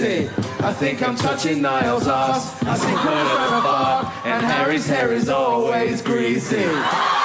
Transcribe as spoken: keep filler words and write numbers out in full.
Tuesday. I think I'm touching Niall's ass. I think we're at a bar, and Harry's hair is always greasy.